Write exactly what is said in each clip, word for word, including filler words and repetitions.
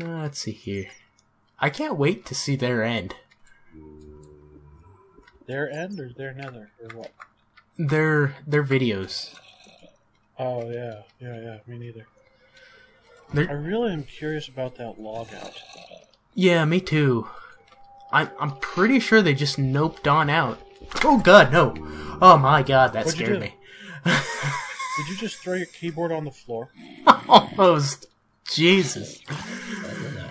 Let's see here. I can't wait to see their end. Their end or their nether or what? Their their videos. Oh yeah, yeah, yeah. Me neither. They're... I really am curious about that log out. Yeah, me too. I'm I'm pretty sure they just noped on out. Oh god, no! Oh my god, that What'd scared me. Did you just throw your keyboard on the floor? Almost. Jesus.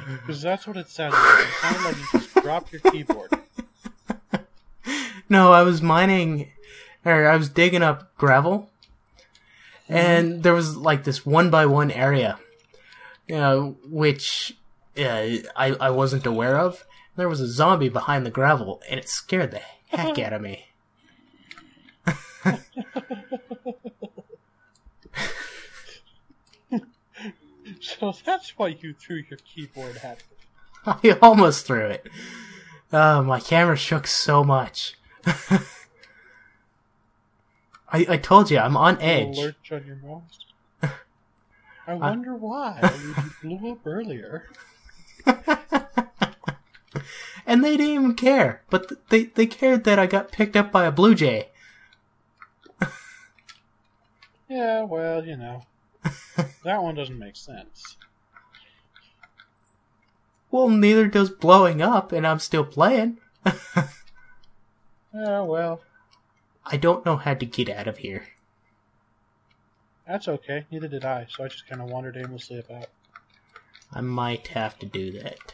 Because that's what it sounded like. It sounded like you just dropped your keyboard. No, I was mining, or I was digging up gravel, and there was like this one by one area, you know, which uh, I I wasn't aware of. There was a zombie behind the gravel, and it scared the heck out of me. So that's why you threw your keyboard at me. I almost threw it. Uh, my camera shook so much. I I told you, I'm on edge. Lurch on your mouse. I wonder uh, why you blew up earlier. And they didn't even care, but th they they cared that I got picked up by a blue jay. Yeah, well, you know. That one doesn't make sense. Well, neither does blowing up, and I'm still playing. Oh, well. I don't know how to get out of here. That's okay. Neither did I, so I just kind of wandered aimlessly about. I might have to do that.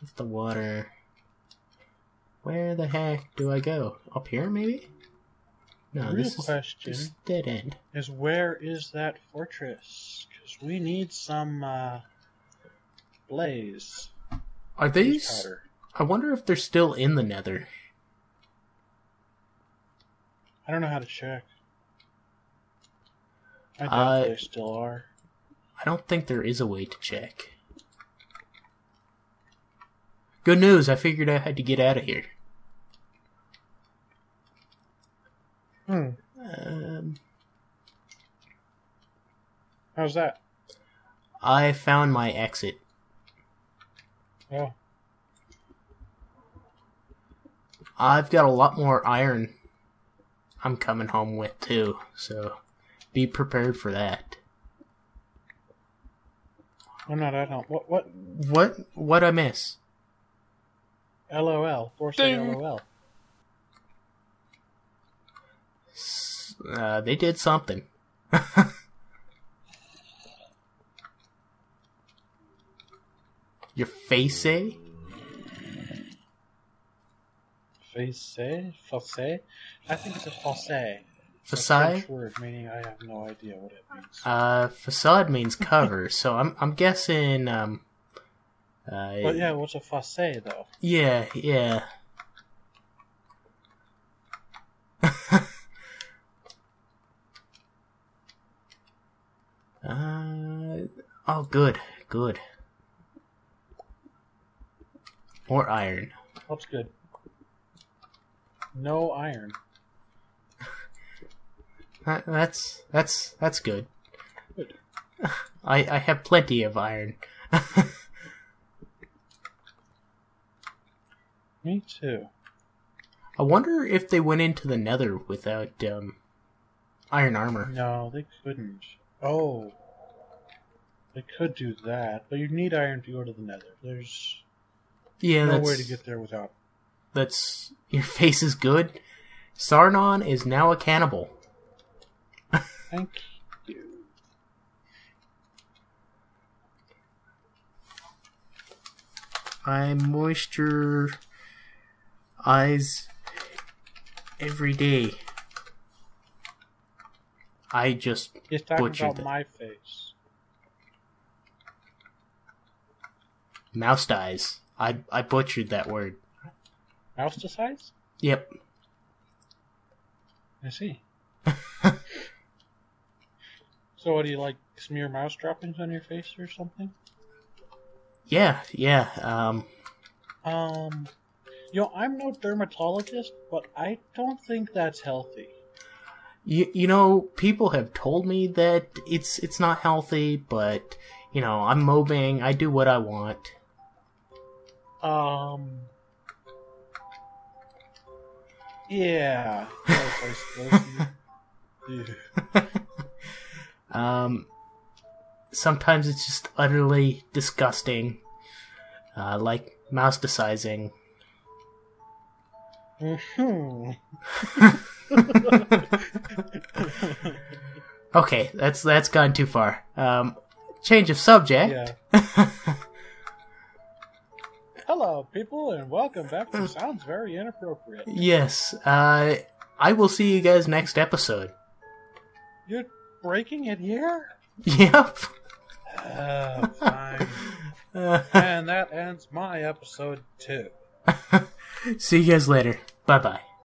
With the water. Where the heck do I go? Up here, maybe? No, the real question is, dead end. is where is that fortress? Because we need some uh, blaze. Are these? I wonder if they're still in the nether. I don't know how to check. I doubt uh, they still are. I don't think there is a way to check. Good news, I figured out how to get out of here. Hmm. Um, How's that? I found my exit. Oh. I've got a lot more iron I'm coming home with, too, so be prepared for that. I'm not at home. What? What? What? What I miss? LOL. Forced LOL. Uh, they did something. Your face, eh? Face, eh? False? I think it's a false. Facade? French word meaning I have no idea what it means. Uh, facade means cover, so I'm I'm guessing. Um, uh, well, yeah, what's a false though? Yeah, yeah. Uh, oh, good, good. More iron. That's good. No iron. that, that's that's that's good. Good. I I have plenty of iron. Me too. I wonder if they went into the Nether without um iron armor. No, they couldn't. Oh, they could do that, but you need iron to go to the Nether. There's yeah, no way to get there without. That's your face is good. Sarnon is now a cannibal. Thank you. I moisturize every day. I just He's talking butchered about it. my face. Mousticize. I I butchered that word. Mousticize? Yep. I see. So what do you like? Smear mouse droppings on your face or something? Yeah, yeah. Um. Um, you know, I'm no dermatologist, but I don't think that's healthy. You, you know, people have told me that it's it's not healthy, but, you know, I'm mobbing, I do what I want. Um... Yeah. um, sometimes it's just utterly disgusting, uh, like mousticizing. Mm-hmm. Okay, that's that's gone too far. Um, change of subject. Yeah. Hello, people, and welcome back to Sounds Very Inappropriate. Yes, uh, I will see you guys next episode. You're breaking it here? Yep. Uh, fine. uh, and that ends my episode, too. See you guys later. Bye-bye.